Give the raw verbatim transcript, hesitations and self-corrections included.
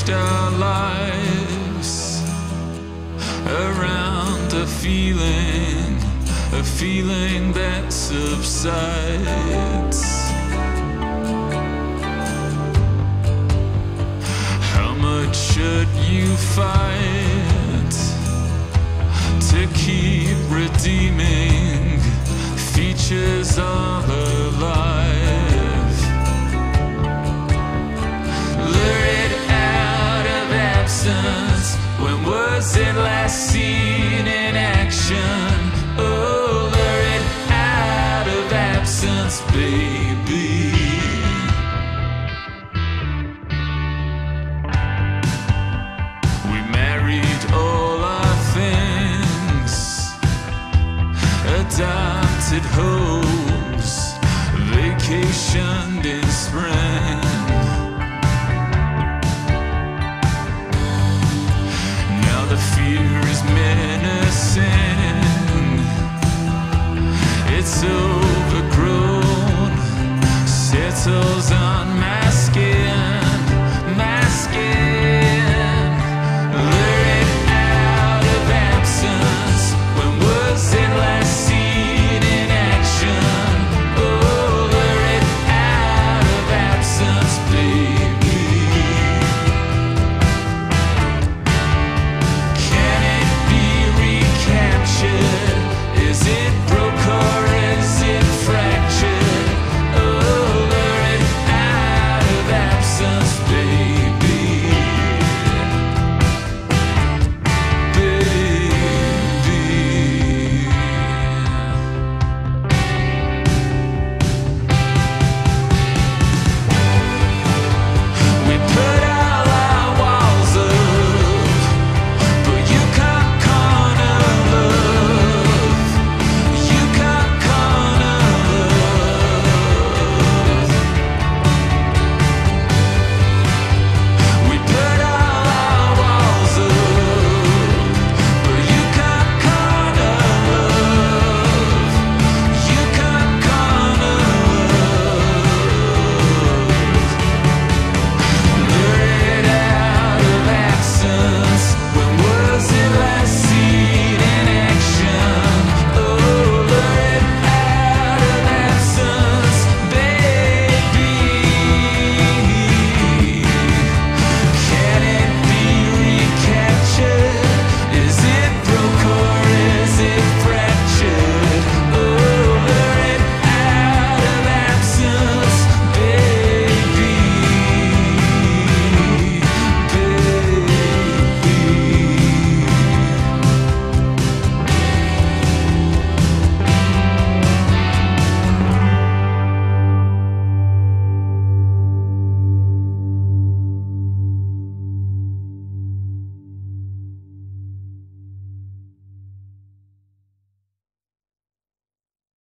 changed our lives around a feeling, a feeling that subsides. How much should you fight to keep redeeming features all alive? When was it last seen in action? Oh, lure it out of absence, baby. We married all our things, adopted hopes, vacationed in spring. Fear is menacing. It's so